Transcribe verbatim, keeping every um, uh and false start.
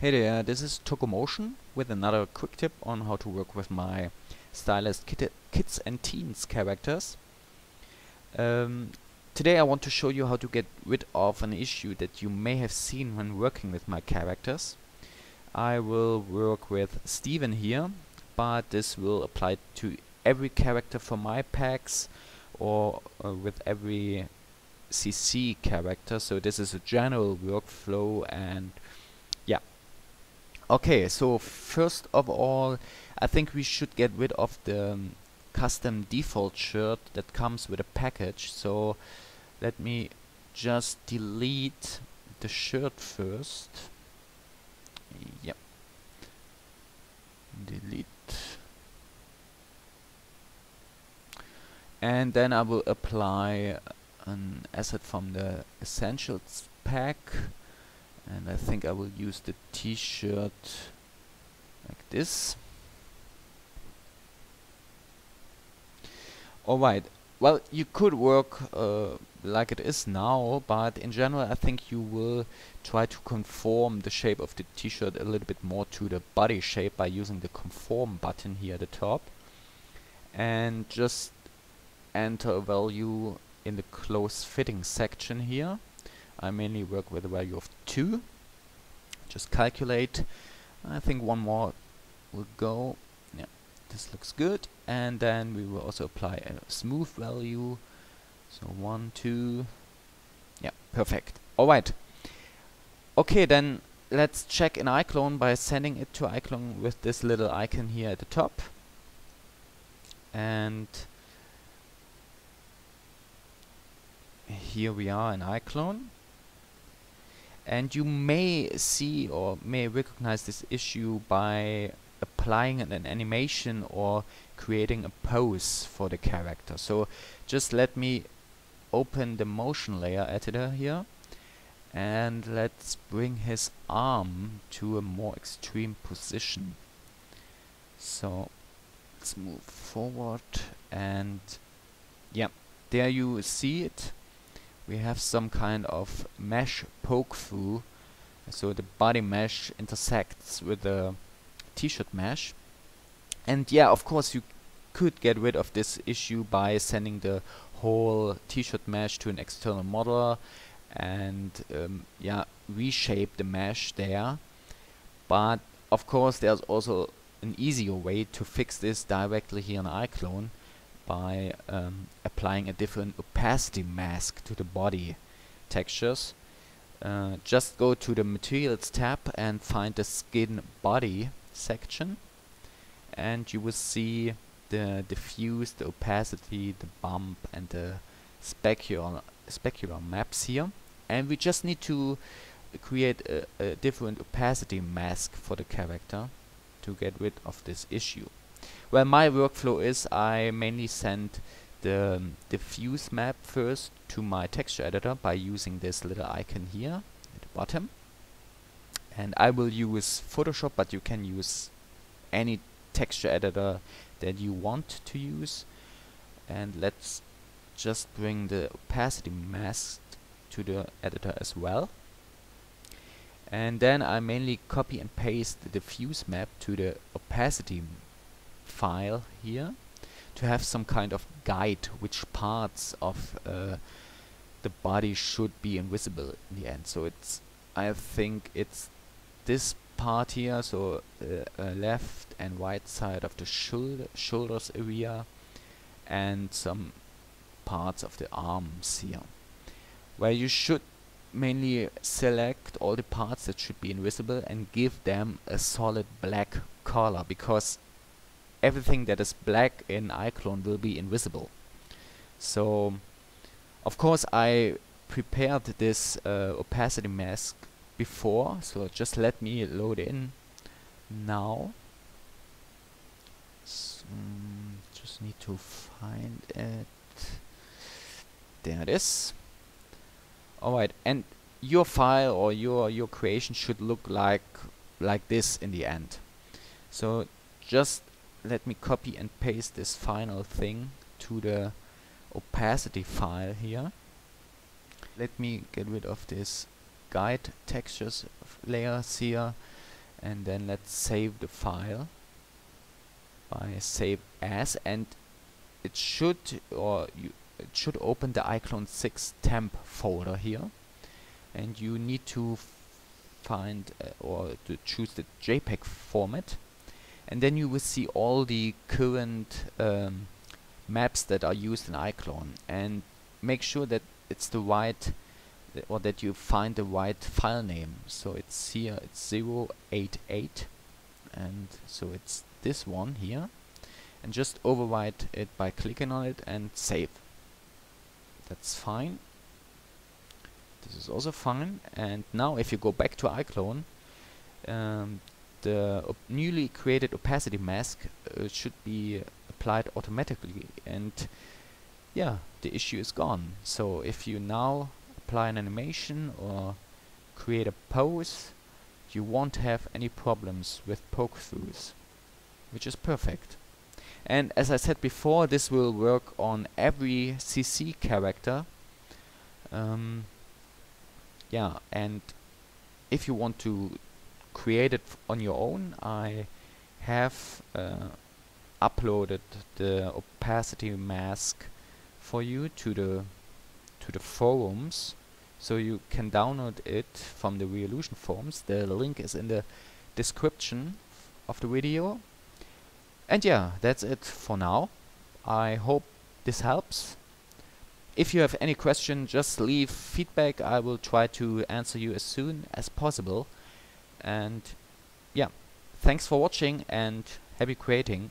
Hey there, this is ToKoMotion with another quick tip on how to work with my stylized kid kids and teens characters. Um, today I want to show you how to get rid of an issue that you may have seen when working with my characters. I will work with Steven here, but this will apply to every character for my packs or uh, with every C C character, so this is a general workflow. And okay, so first of all, I think we should get rid of the um, custom default shirt that comes with a package. So let me just delete the shirt first. Yep. Delete. And then I will apply an asset from the Essentials pack. And I think I will use the t-shirt like this. Alright, well, you could work uh, like it is now, but in general I think you will try to conform the shape of the t-shirt a little bit more to the body shape by using the conform button here at the top. And just enter a value in the close fitting section here. I mainly work with a value of two. Just calculate. I think one more will go. Yeah, this looks good. And then we will also apply a smooth value. So one, two. Yeah, perfect. Alright. Okay, then let's check in iClone by sending it to iClone with this little icon here at the top. And here we are in iClone. And you may see or may recognize this issue by applying an animation or creating a pose for the character. So just let me open the motion layer editor here, and let's bring his arm to a more extreme position. So let's move forward, and yeah, there you see it. We have some kind of mesh poke through, so the body mesh intersects with the t-shirt mesh. And yeah, of course you could get rid of this issue by sending the whole t-shirt mesh to an external model and um, yeah, reshape the mesh there. But of course there's also an easier way to fix this directly here in iClone, by um, applying a different opacity mask to the body textures. Uh, just go to the Materials tab and find the Skin Body section, and you will see the diffuse, the opacity, the bump, and the specular, specular maps here. And we just need to create a, a different opacity mask for the character to get rid of this issue. Well, my workflow is I mainly send the um, diffuse map first to my texture editor by using this little icon here at the bottom. And I will use Photoshop, but you can use any texture editor that you want to use. And let's just bring the opacity mask to the editor as well. And then I mainly copy and paste the diffuse map to the opacity file here to have some kind of guide which parts of uh, the body should be invisible in the end. So it's, I think it's this part here, so uh, uh, left and right side of the shoulder shoulders area and some parts of the arms here, where you should mainly select all the parts that should be invisible and give them a solid black color, because everything that is black in iClone will be invisible. So of course I prepared this uh, opacity mask before, so just let me load in now. So, um, just need to find it. There it is. Alright, and your file or your your creation should look like like this in the end. So just let me copy and paste this final thing to the opacity file here. Let me get rid of this guide textures layers here. and then let's save the file by save as, and it should or you it should open the iClone six temp folder here, and you need to find uh, or to choose the JPEG format, and then you will see all the current um, maps that are used in iClone, and make sure that it's the right th or that you find the right file name. So it's here, it's zero eight eight, and so it's this one here, and just overwrite it by clicking on it and save. That's fine. This is also fine. And now if you go back to iClone, um, the op newly created opacity mask uh, should be applied automatically, and yeah, the issue is gone. So if you now apply an animation or create a pose, you won't have any problems with poke-throughs, which is perfect. And as I said before, this will work on every C C character. Um, yeah, and if you want to create it on your own, I have uh, uploaded the opacity mask for you to the to the forums, so you can download it from the Reallusion forums. The link is in the description of the video. And yeah, that's it for now. I hope this helps. If you have any question, just leave feedback. I will try to answer you as soon as possible. And yeah, thanks for watching and happy creating.